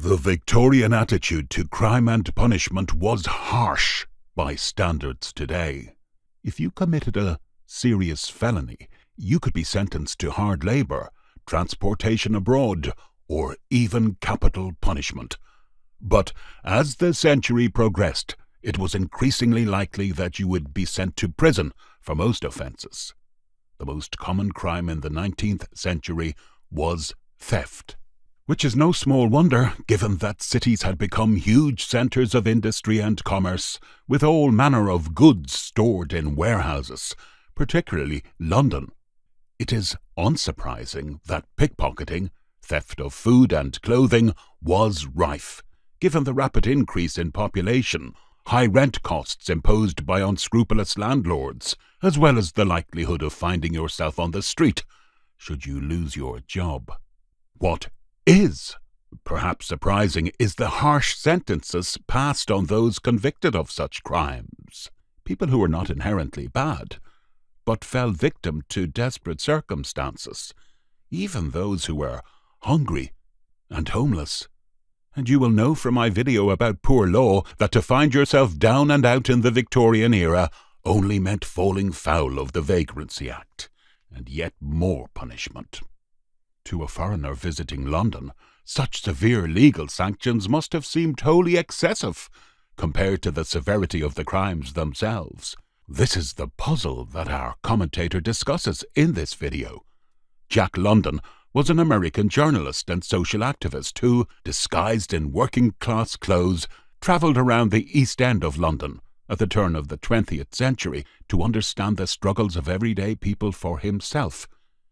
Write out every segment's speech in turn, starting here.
The Victorian attitude to crime and punishment was harsh by standards today. If you committed a serious felony, you could be sentenced to hard labor, transportation abroad, or even capital punishment. But as the century progressed, it was increasingly likely that you would be sent to prison for most offences. The most common crime in the 19th century was theft, which is no small wonder given that cities had become huge centres of industry and commerce, with all manner of goods stored in warehouses, particularly London. It is unsurprising that pickpocketing, theft of food and clothing, was rife, given the rapid increase in population, high rent costs imposed by unscrupulous landlords, as well as the likelihood of finding yourself on the street should you lose your job. What is perhaps surprising is the harsh sentences passed on those convicted of such crimes, people who were not inherently bad, but fell victim to desperate circumstances, even those who were hungry and homeless. And you will know from my video about poor law that to find yourself down and out in the Victorian era only meant falling foul of the Vagrancy Act, and yet more punishment. To a foreigner visiting London, such severe legal sanctions must have seemed wholly excessive compared to the severity of the crimes themselves. This is the puzzle that our commentator discusses in this video. Jack London was an American journalist and social activist who, disguised in working-class clothes, travelled around the East End of London at the turn of the 20th century to understand the struggles of everyday people for himself.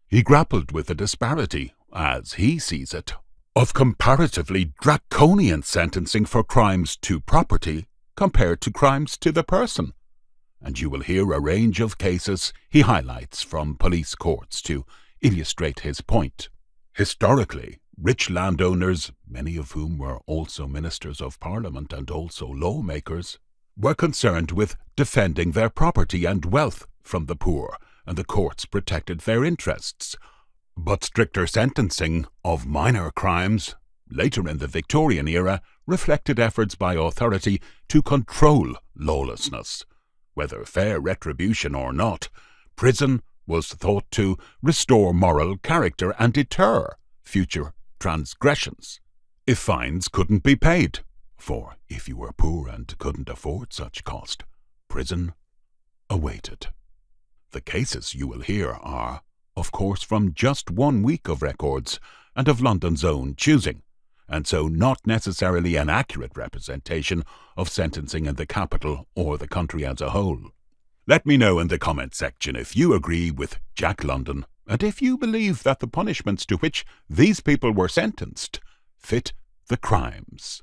He grappled with the disparity, as he sees it, of comparatively draconian sentencing for crimes to property compared to crimes to the person. And you will hear a range of cases he highlights from police courts to illustrate his point. Historically, rich landowners, many of whom were also ministers of parliament and also lawmakers, were concerned with defending their property and wealth from the poor, and the courts protected their interests. But stricter sentencing of minor crimes, later in the Victorian era, reflected efforts by authority to control lawlessness. Whether fair retribution or not, prison was thought to restore moral character and deter future transgressions. If fines couldn't be paid, for if you were poor and couldn't afford such cost, prison awaited. The cases you will hear are, of course, from just 1 week of records and of London's own choosing, and so not necessarily an accurate representation of sentencing in the capital or the country as a whole. Let me know in the comment section if you agree with Jack London and if you believe that the punishments to which these people were sentenced fit the crimes.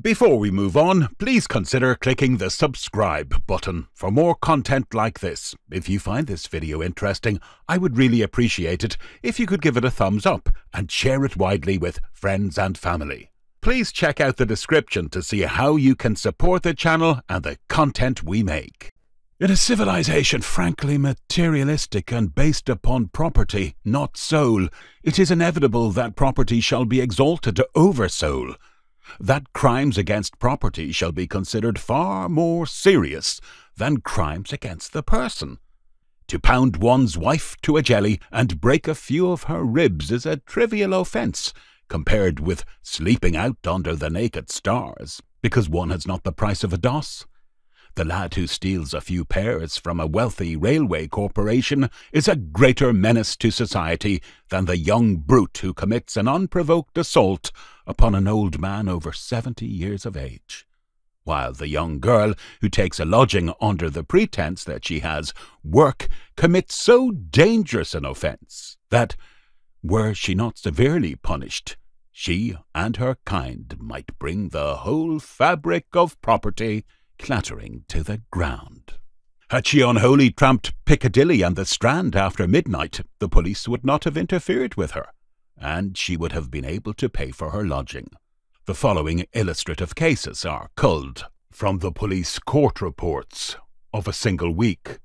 Before we move on, please consider clicking the subscribe button for more content like this. If you find this video interesting, I would really appreciate it if you could give it a thumbs up and share it widely with friends and family. Please check out the description to see how you can support the channel and the content we make. In a civilization frankly materialistic and based upon property, not soul, it is inevitable that property shall be exalted over soul, that crimes against property shall be considered far more serious than crimes against the person. To pound one's wife to a jelly and break a few of her ribs is a trivial offence compared with sleeping out under the naked stars, because one has not the price of a doss. The lad who steals a few pears from a wealthy railway corporation is a greater menace to society than the young brute who commits an unprovoked assault upon an old man over 70 years of age, while the young girl who takes a lodging under the pretense that she has work commits so dangerous an offence that, were she not severely punished, she and her kind might bring the whole fabric of property clattering to the ground. Had she unholy tramped Piccadilly and the Strand after midnight, the police would not have interfered with her, and she would have been able to pay for her lodging. The following illustrative cases are culled from the police court reports of a single week.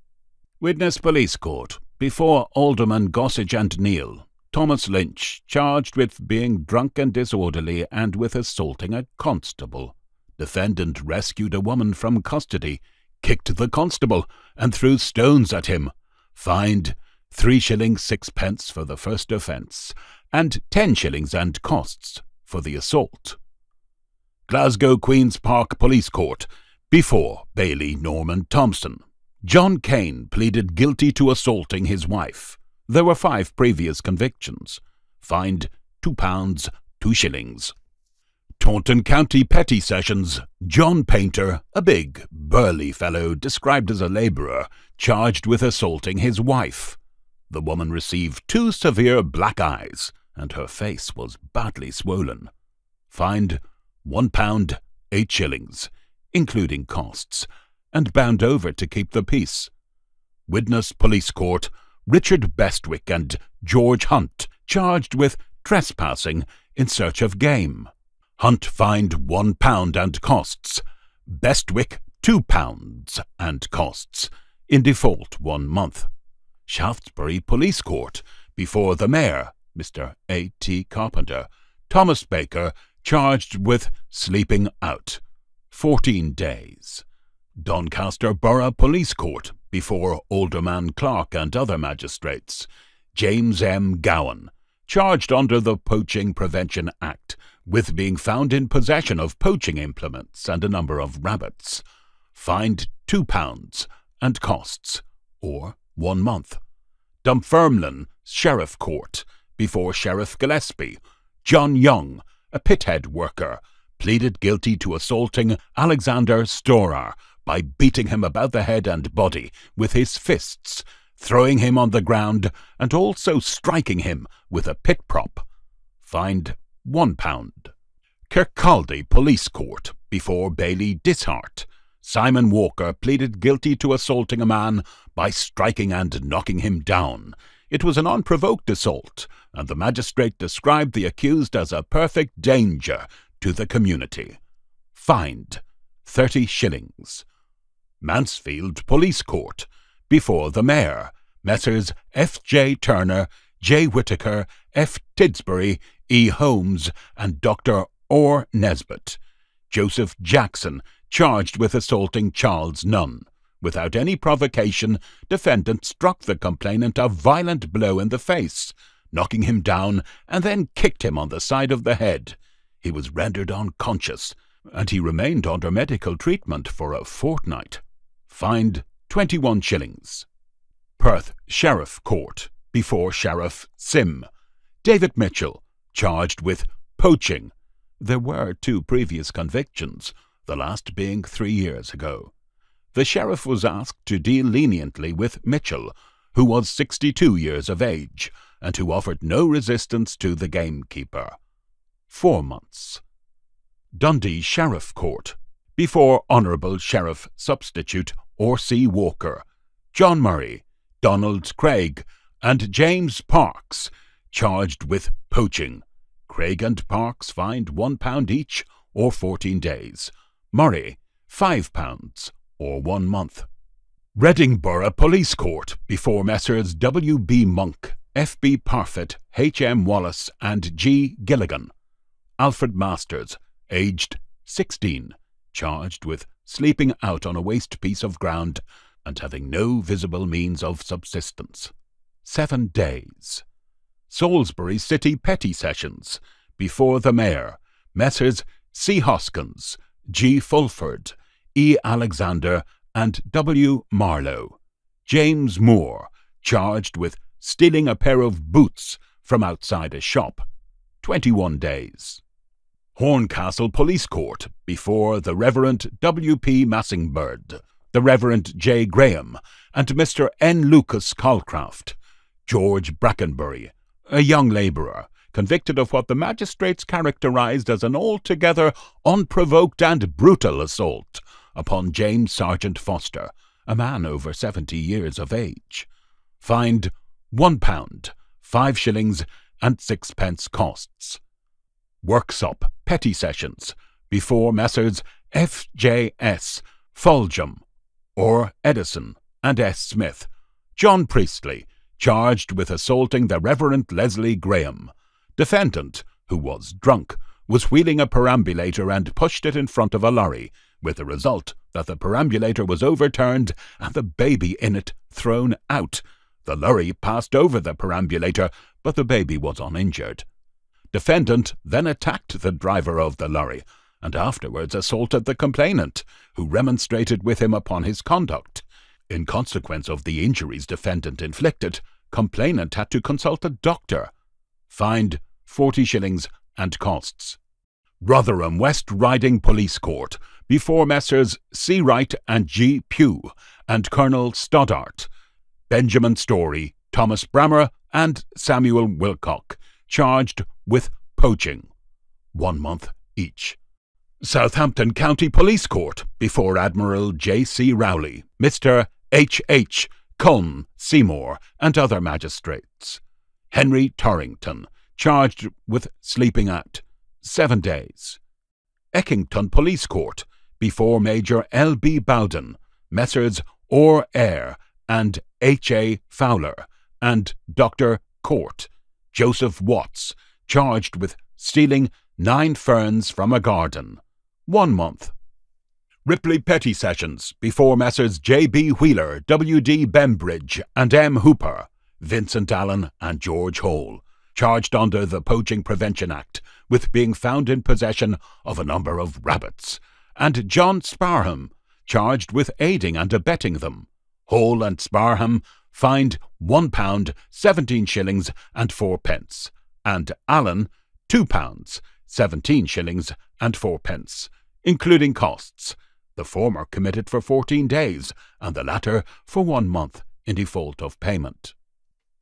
Witness police court, before Alderman Gossage and Neil, Thomas Lynch, charged with being drunk and disorderly and with assaulting a constable. Defendant rescued a woman from custody, kicked the constable, and threw stones at him. Fined 3 shillings 6pence for the first offence, and 10 shillings and costs for the assault. Glasgow Queen's Park Police Court, before Bailie Norman Thompson. John Kane pleaded guilty to assaulting his wife. There were 5 previous convictions. Fined £2, 2 shillings. Taunton County Petty Sessions, John Painter, a big, burly fellow described as a labourer, charged with assaulting his wife. The woman received 2 severe black eyes, and her face was badly swollen. Fined £1, 8 shillings, including costs, and bound over to keep the peace. Widnes Police Court, Richard Bestwick and George Hunt, charged with trespassing in search of game. Hunt fined £1 and costs, Bestwick £2 and costs, in default 1 month. Shaftesbury Police Court, before the Mayor, Mr. A. T. Carpenter, Thomas Baker, charged with sleeping out, 14 days. Doncaster Borough Police Court, before Alderman Clark and other magistrates, James M. Gowan, charged under the Poaching Prevention Act with being found in possession of poaching implements and a number of rabbits, fined £2 and costs, or 1 month. Dunfermline Sheriff Court, before Sheriff Gillespie, John Young, a pithead worker, pleaded guilty to assaulting Alexander Storar by beating him about the head and body with his fists, throwing him on the ground, and also striking him with a pit prop. Fined £1. Kirkcaldy Police Court, before Bailey Dishart, Simon Walker pleaded guilty to assaulting a man by striking and knocking him down. It was an unprovoked assault, and the magistrate described the accused as a perfect danger to the community. Fined 30 shillings. Mansfield Police Court, before the Mayor, Messrs. F. J. Turner, J. Whitaker, F. Tidsbury, E. Holmes, and Dr. Orr Nesbitt. Joseph Jackson, charged with assaulting Charles Nunn. Without any provocation, defendant struck the complainant a violent blow in the face, knocking him down and then kicked him on the side of the head. He was rendered unconscious, and he remained under medical treatment for a fortnight. Fined 21 shillings. Perth Sheriff Court, before Sheriff Sim, David Mitchell, charged with poaching. There were 2 previous convictions, the last being 3 years ago. The sheriff was asked to deal leniently with Mitchell, who was 62 years of age, and who offered no resistance to the gamekeeper. 4 months. Dundee Sheriff Court, before Honourable Sheriff Substitute Or. C. Walker, John Murray, Donald Craig, and James Parks, charged with poaching. Craig and Parks fined £1 each, or 14 days. Murray, £5, or 1 month. Reading Borough Police Court, before Messrs. W. B. Monk, F. B. Parfitt, H. M. Wallace, and G. Gilligan. Alfred Masters, aged 16, charged with sleeping out on a waste piece of ground and having no visible means of subsistence. 7 days. Salisbury City Petty Sessions, before the Mayor, Messrs. C. Hoskins, G. Fulford, E. Alexander, and W. Marlowe. James Moore, charged with stealing a pair of boots from outside a shop. 21 days. Horncastle Police Court, before the Reverend W. P. Massingbird, the Reverend J. Graham, and Mr. N. Lucas Calcraft. George Brackenbury, a young labourer, convicted of what the magistrates characterised as an altogether unprovoked and brutal assault upon James Sergeant Foster, a man over 70 years of age. Fined £1, 5 shillings, and 6pence costs. Worksop Petty Sessions, before Messrs. F. J. S. Foljam, or Edison, and S. Smith, John Priestley, charged with assaulting the Reverend Leslie Graham. Defendant, who was drunk, was wheeling a perambulator and pushed it in front of a lorry, with the result that the perambulator was overturned and the baby in it thrown out. The lorry passed over the perambulator, but the baby was uninjured. Defendant then attacked the driver of the lorry, and afterwards assaulted the complainant, who remonstrated with him upon his conduct. In consequence of the injuries defendant inflicted, complainant had to consult a doctor. Fined 40 shillings and costs. Rotherham West Riding Police Court, before Messrs. C. Wright and G. Pugh, and Colonel Stoddart, Benjamin Story, Thomas Brammer, and Samuel Wilcock, charged with poaching. 1 month each. Southampton County Police Court, before Admiral J.C. Rowley, Mr. H.H. Culm, Seymour, and other magistrates. Henry Torrington, charged with sleeping at 7 days. Eckington Police Court, before Major L. B. Bowden, Messrs. Orr Eyre and H.A. Fowler, and Dr. Court, Joseph Watts, charged with stealing 9 ferns from a garden. 1 month. Ripley Petty Sessions, before Messrs. J.B. Wheeler, W.D. Bembridge, and M. Hooper, Vincent Allen, and George Hall, charged under the Poaching Prevention Act with being found in possession of a number of rabbits, and John Sparham, charged with aiding and abetting them. Hall and Sparham fined £1, 17 shillings and 4 pence, and Allen £2, 17 shillings and 4 pence, including costs. The former committed for 14 days, and the latter for 1 month in default of payment.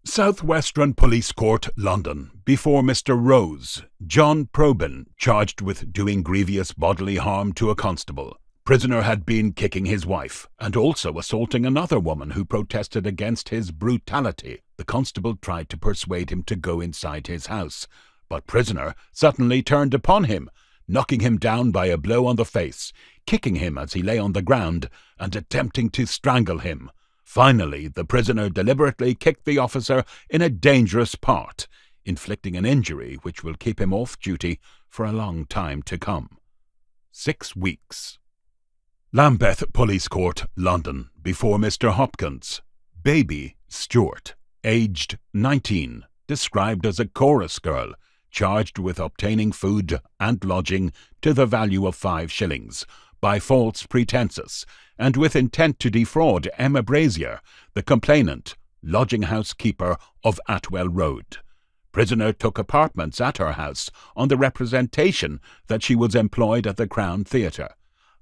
Southwestern Police Court, London, before Mr. Rose, John Probyn, charged with doing grievous bodily harm to a constable. Prisoner had been kicking his wife, and also assaulting another woman who protested against his brutality. The constable tried to persuade him to go inside his house, but prisoner suddenly turned upon him, knocking him down by a blow on the face, kicking him as he lay on the ground, and attempting to strangle him. Finally, the prisoner deliberately kicked the officer in a dangerous part, inflicting an injury which will keep him off duty for a long time to come. 6 weeks. Lambeth Police Court, London, before Mr. Hopkins, Baby Stewart, aged 19, described as a chorus girl, charged with obtaining food and lodging to the value of 5 shillings, by false pretences, and with intent to defraud Emma Brazier, the complainant, lodging-house keeper of Atwell Road. Prisoner took apartments at her house on the representation that she was employed at the Crown Theatre.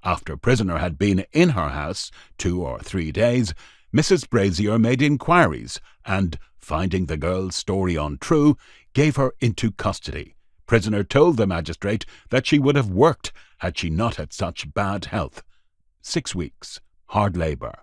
After prisoner had been in her house 2 or 3 days, Mrs. Brazier made inquiries, and, finding the girl's story untrue, gave her into custody. Prisoner told the magistrate that she would have worked had she not had such bad health. 6 weeks. Hard labour.